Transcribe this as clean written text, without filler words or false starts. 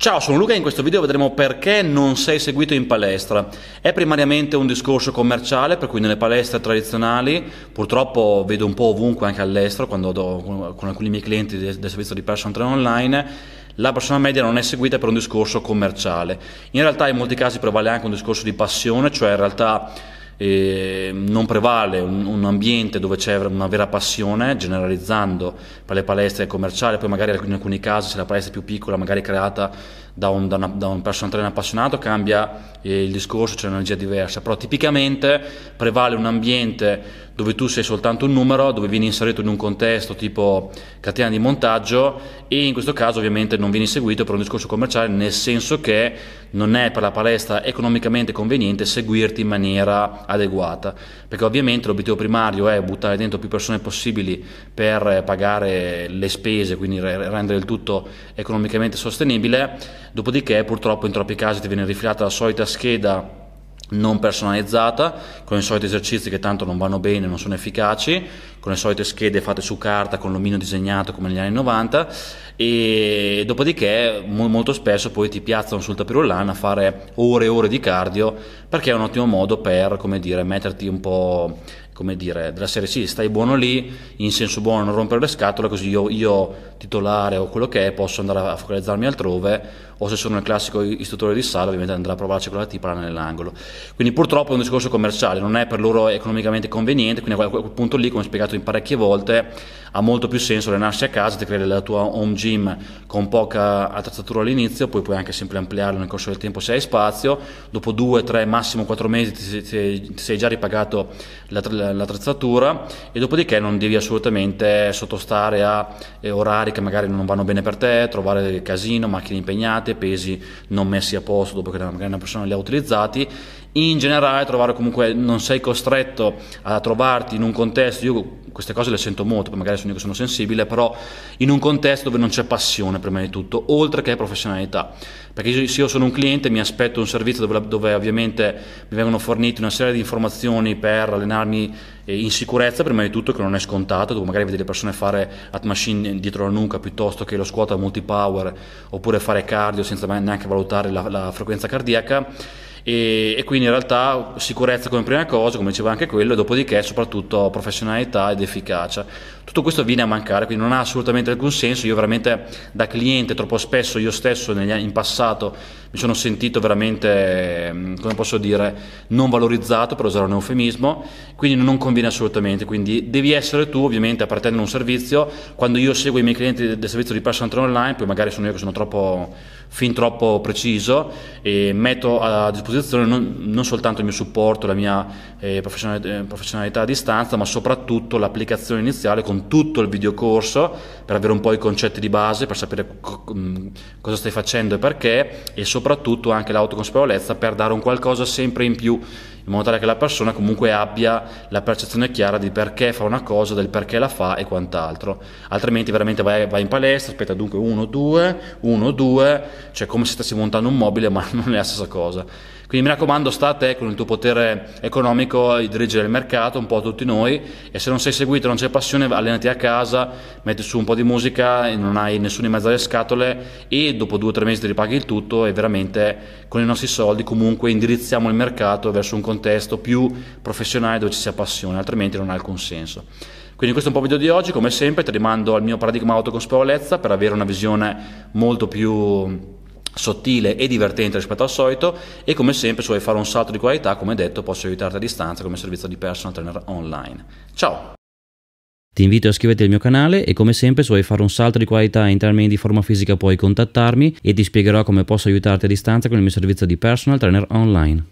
Ciao, sono Luca e in questo video vedremo perché non sei seguito in palestra. È primariamente un discorso commerciale, per cui nelle palestre tradizionali, purtroppo vedo un po' ovunque anche all'estero, quando con alcuni miei clienti del servizio di personal trainer online, la persona media non è seguita per un discorso commerciale. In realtà in molti casi prevale anche un discorso di passione, cioè in realtà non prevale un ambiente dove c'è una vera passione, generalizzando per le palestre commerciali. Poi magari in alcuni casi, se la palestra è più piccola, magari creata da un personal trainer appassionato, cambia il discorso, c'è un'energia diversa, però tipicamente prevale un ambiente dove tu sei soltanto un numero, dove vieni inserito in un contesto tipo catena di montaggio, e in questo caso ovviamente non vieni seguito per un discorso commerciale, nel senso che non è per la palestra economicamente conveniente seguirti in maniera adeguata, perché ovviamente l'obiettivo primario è buttare dentro più persone possibili per pagare le spese, quindi rendere il tutto economicamente sostenibile. Dopodiché purtroppo in troppi casi ti viene rifilata la solita scheda non personalizzata, con i soliti esercizi che tanto non vanno bene, non sono efficaci, con le solite schede fatte su carta con l'omino disegnato come negli anni 90, e dopodiché molto spesso poi ti piazzano sul tapirulan a fare ore e ore di cardio, perché è un ottimo modo per, come dire, metterti un po', come dire, della serie sì, stai buono lì, in senso buono, non rompere le scatole, così io titolare o quello che è posso andare a focalizzarmi altrove, o se sono il classico istruttore di sala ovviamente andrà a provarci quella tipa là nell'angolo. Quindi purtroppo è un discorso commerciale, non è per loro economicamente conveniente, quindi a quel punto lì, come spiegato in parecchie volte, ha molto più senso allenarsi a casa, ti crei la tua home gym con poca attrezzatura all'inizio, poi puoi anche sempre ampliarlo nel corso del tempo se hai spazio, dopo 2, 3, massimo 4 mesi ti sei già ripagato l'attrezzatura, e dopodiché non devi assolutamente sottostare a orari che magari non vanno bene per te, trovare casino, macchine impegnate, pesi non messi a posto dopo che magari una persona li ha utilizzati. In generale trovare, comunque non sei costretto a trovarti in un contesto, io queste cose le sento molto, magari sono io che sono sensibile, però in un contesto dove non c'è passione prima di tutto, oltre che professionalità, perché se io sono un cliente mi aspetto un servizio dove ovviamente mi vengono fornite una serie di informazioni per allenarmi in sicurezza prima di tutto, che non è scontato, dove magari vedi le persone fare hot machine dietro la nuca piuttosto che lo squat a multipower, oppure fare cardio senza neanche valutare la frequenza cardiaca, e quindi in realtà sicurezza come prima cosa, come diceva anche quello, e dopodiché soprattutto professionalità ed efficacia. Tutto questo viene a mancare, quindi non ha assolutamente alcun senso. Io veramente da cliente troppo spesso, io stesso in passato mi sono sentito veramente, come posso dire, non valorizzato, per usare un eufemismo, quindi non conviene assolutamente. Quindi devi essere tu ovviamente a pretendere un servizio. Quando io seguo i miei clienti del servizio di personal trainer online, poi magari sono io che sono fin troppo preciso, e metto a disposizione non soltanto il mio supporto, la mia professionalità a distanza, ma soprattutto l'applicazione iniziale con tutto il videocorso per avere un po' i concetti di base, per sapere cosa stai facendo e perché, e soprattutto anche l'autoconsapevolezza per dare un qualcosa sempre in più, in modo tale che la persona comunque abbia la percezione chiara di perché fa una cosa, del perché la fa e quant'altro. Altrimenti veramente vai in palestra, aspetta dunque 1, 2, 1, 2, cioè come se stessi montando un mobile, ma non è la stessa cosa. Quindi mi raccomando, sta a te con il tuo potere economico di dirigere il mercato, un po' tutti noi, e se non sei seguito, non c'è passione, allenati a casa, metti su un po' di musica, non hai nessuno in mezzo alle scatole, e dopo 2 o 3 mesi ti ripaghi il tutto, e veramente con i nostri soldi comunque indirizziamo il mercato verso un contesto più professionale dove ci sia passione, altrimenti non ha alcun senso. Quindi questo è un po' il video di oggi, come sempre ti rimando al mio paradigma autoconsapevolezza per avere una visione molto più sottile e divertente rispetto al solito, e come sempre se vuoi fare un salto di qualità, come detto, posso aiutarti a distanza come servizio di personal trainer online. Ciao! Ti invito a iscriverti al mio canale, e come sempre se vuoi fare un salto di qualità in termini di forma fisica puoi contattarmi e ti spiegherò come posso aiutarti a distanza con il mio servizio di personal trainer online.